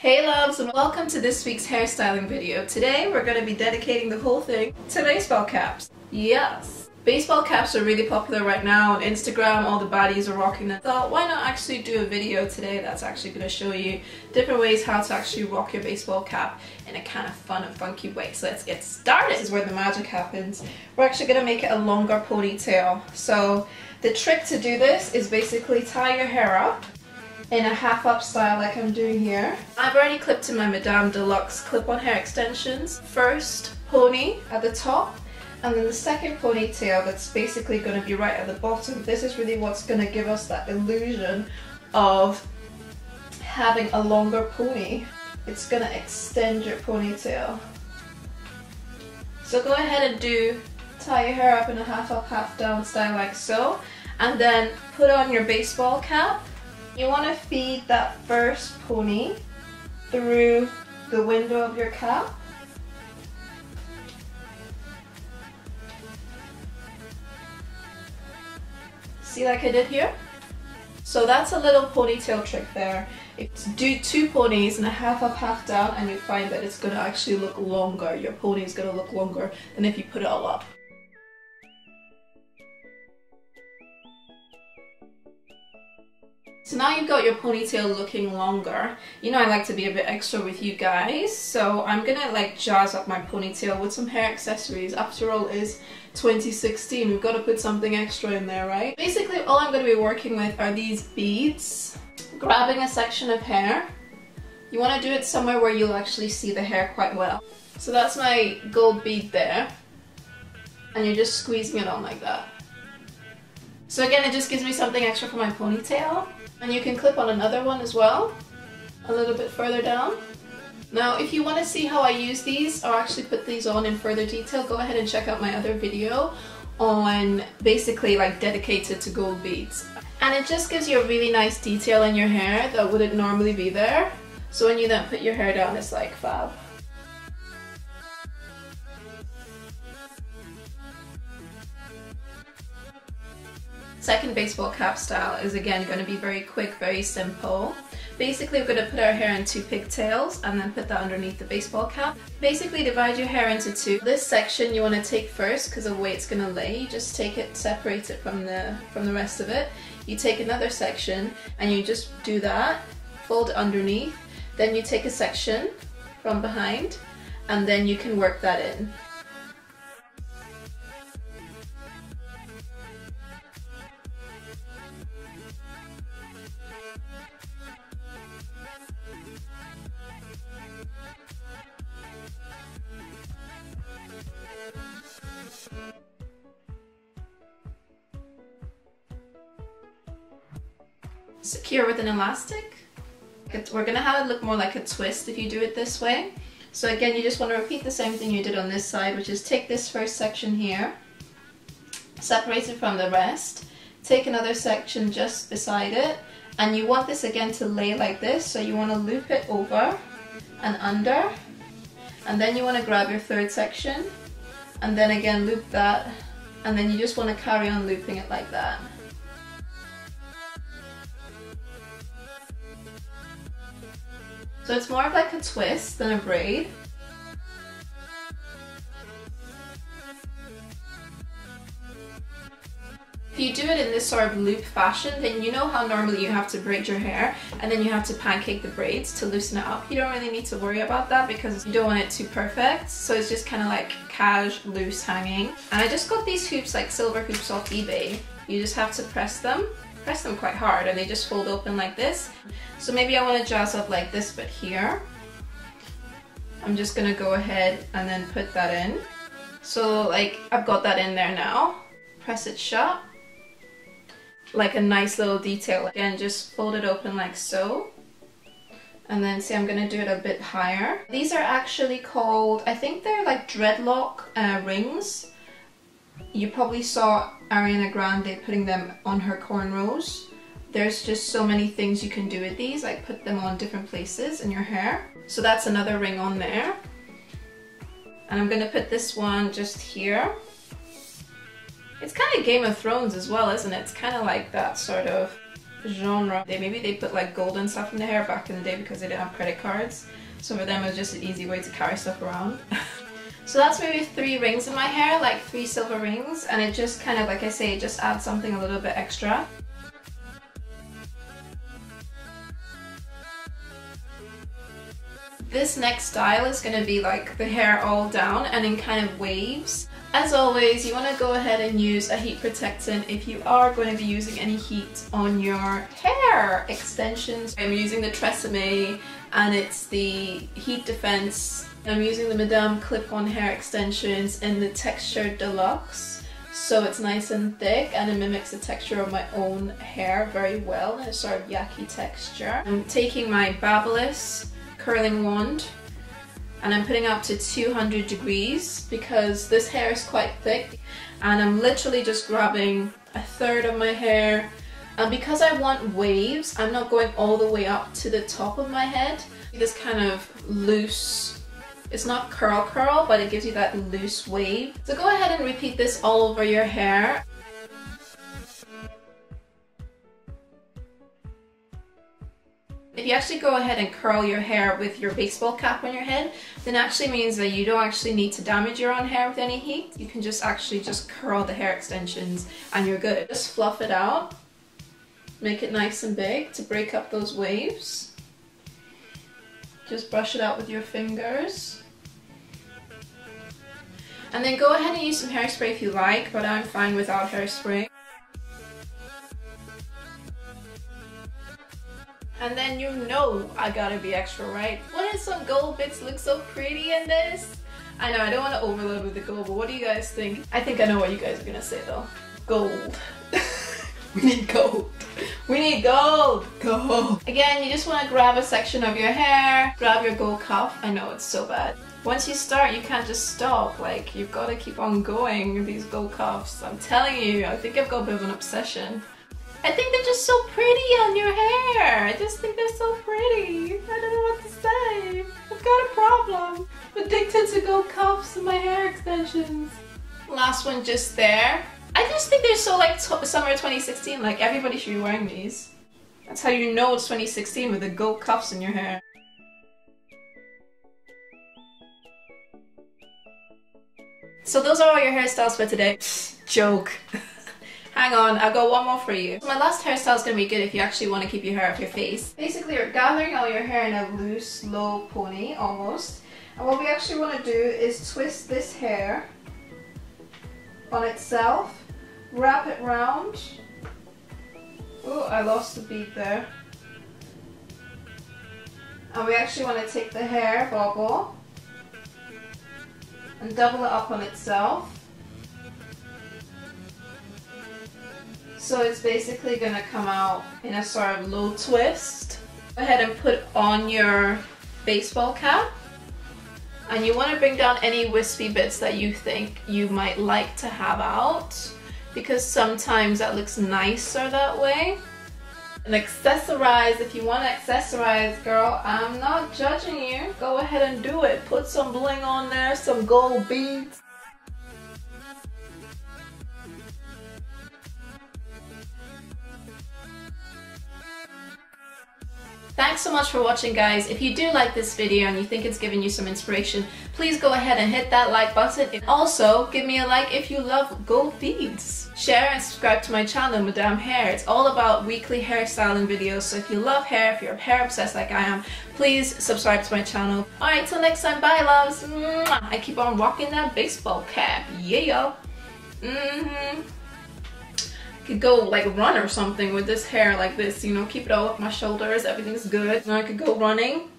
Hey loves, and welcome to this week's hairstyling video. Today we're going to be dedicating the whole thing to baseball caps. Yes! Baseball caps are really popular right now on Instagram, all the baddies are rocking them. So why not actually do a video today that's actually going to show you different ways how to actually rock your baseball cap in a kind of fun and funky way. So let's get started! This is where the magic happens. We're actually going to make it a longer ponytail. So the trick to do this is basically tie your hair up in a half up style like I'm doing here. I've already clipped in my Madame Deluxe clip-on hair extensions. First pony at the top, and then the second ponytail that's basically going to be right at the bottom. This is really what's going to give us that illusion of having a longer pony. It's going to extend your ponytail. So go ahead and tie your hair up in a half up, half down style like so, and then put on your baseball cap. You want to feed that first pony through the window of your cap. See, like I did here? So that's a little ponytail trick there. Do two ponies and a half up, half down, and you find that it's going to actually look longer. Your pony is going to look longer than if you put it all up. So now you've got your ponytail looking longer. You know I like to be a bit extra with you guys, so I'm gonna like jazz up my ponytail with some hair accessories. After all, it's 2016, we've got to put something extra in there, right? Basically all I'm gonna be working with are these beads. Grabbing a section of hair. You want to do it somewhere where you'll actually see the hair quite well. So that's my gold bead there, and you're just squeezing it on like that. So again, it just gives me something extra for my ponytail. And you can clip on another one as well, a little bit further down. Now if you want to see how I use these, or actually put these on in further detail, go ahead and check out my other video on basically like dedicated to gold beads. And it just gives you a really nice detail in your hair that wouldn't normally be there. So when you then put your hair down, it's like fab. Second baseball cap style is again going to be very quick, very simple. Basically we're going to put our hair in two pigtails and then put that underneath the baseball cap. Basically divide your hair into two. This section you want to take first because of the way it's going to lay. You just take it, separate it from the rest of it. You take another section and you just do that, fold underneath. Then you take a section from behind and then you can work that in. Secure with an elastic. We're going to have it look more like a twist if you do it this way. So again, you just want to repeat the same thing you did on this side, which is take this first section here, separate it from the rest, take another section just beside it, and you want this again to lay like this, so you want to loop it over and under, and then you want to grab your third section, and then again loop that, and then you just want to carry on looping it like that. So it's more of like a twist than a braid. If you do it in this sort of loop fashion, then you know how normally you have to braid your hair and then you have to pancake the braids to loosen it up. You don't really need to worry about that because you don't want it too perfect. So it's just kind of like cash, loose hanging. And I just got these hoops, like silver hoops off eBay. You just have to press them quite hard and they just fold open like this. So maybe I want to jazz up like this, but here I'm just gonna go ahead and then put that in. So like I've got that in there now. Press it shut like a nice little detail. Again, just fold it open like so, and then see, I'm gonna do it a bit higher. These are actually called, I think they're like dreadlock rings. You probably saw Ariana Grande putting them on her cornrows. There's just so many things you can do with these, like put them on different places in your hair. So that's another ring on there. And I'm going to put this one just here. It's kind of Game of Thrones as well, isn't it? It's kind of like that sort of genre. Maybe they put like gold and stuff in the hair back in the day because they didn't have credit cards. So for them it was just an easy way to carry stuff around. So that's maybe 3 rings in my hair, like 3 silver rings, and it just kind of, like I say, it just adds something a little bit extra. This next style is going to be like the hair all down and in kind of waves. As always, you want to go ahead and use a heat protectant if you are going to be using any heat on your hair extensions. I'm using the Tresemme and it's the Heat Defense. I'm using the Madame Clip-On Hair Extensions in the Texture Deluxe. So it's nice and thick and it mimics the texture of my own hair very well. It's sort of yucky texture. I'm taking my Babyliss curling wand and I'm putting up to 200 degrees because this hair is quite thick, and I'm literally just grabbing a third of my hair, and because I want waves I'm not going all the way up to the top of my head. This kind of loose, it's not curl curl, but it gives you that loose wave. So go ahead and repeat this all over your hair. If you actually go ahead and curl your hair with your baseball cap on your head, then it actually means that you don't actually need to damage your own hair with any heat. You can just actually just curl the hair extensions and you're good. Just fluff it out, make it nice and big to break up those waves. Just brush it out with your fingers. And then go ahead and use some hairspray if you like, but I'm fine without hairspray. And then you know I gotta be extra, right? Wouldn't some gold bits look so pretty in this? I know I don't want to overload with the gold, but what do you guys think? I think I know what you guys are gonna say though. Gold. We need gold. We need gold. Gold. Again, you just want to grab a section of your hair. Grab your gold cuff. I know it's so bad. Once you start, you can't just stop. Like, you've got to keep on going with these gold cuffs. I'm telling you, I think I've got a bit of an obsession. I think they're just so pretty on your hair. I just think they're so pretty. I don't know what to say. I've got a problem. I'm addicted to gold cuffs and my hair extensions. Last one just there. I just think they're so like summer 2016. Like, everybody should be wearing these. That's how you know it's 2016, with the gold cuffs in your hair. So those are all your hairstyles for today. Joke. Hang on, I've got one more for you. So my last hairstyle is going to be good if you actually want to keep your hair off your face. Basically, you're gathering all your hair in a loose, low pony, almost. And what we actually want to do is twist this hair on itself, wrap it round. Oh, I lost the bead there. And we actually want to take the hair bobble and double it up on itself. So it's basically going to come out in a sort of low twist. Go ahead and put on your baseball cap. And you want to bring down any wispy bits that you think you might like to have out, because sometimes that looks nicer that way. And accessorize if you want to accessorize, girl. I'm not judging you. Go ahead and do it. Put some bling on there, some gold beads. Thanks so much for watching, guys. If you do like this video and you think it's given you some inspiration, please go ahead and hit that like button. And also, give me a like if you love gold beads. Share and subscribe to my channel, Madame Hair. It's all about weekly hairstyling videos. So if you love hair, if you're hair obsessed like I am, please subscribe to my channel. Alright, till next time. Bye, loves. Mwah. I keep on rocking that baseball cap. Yeah. Could go like run or something with this hair like this, you know, keep it all up my shoulders, everything's good. Now I could go running.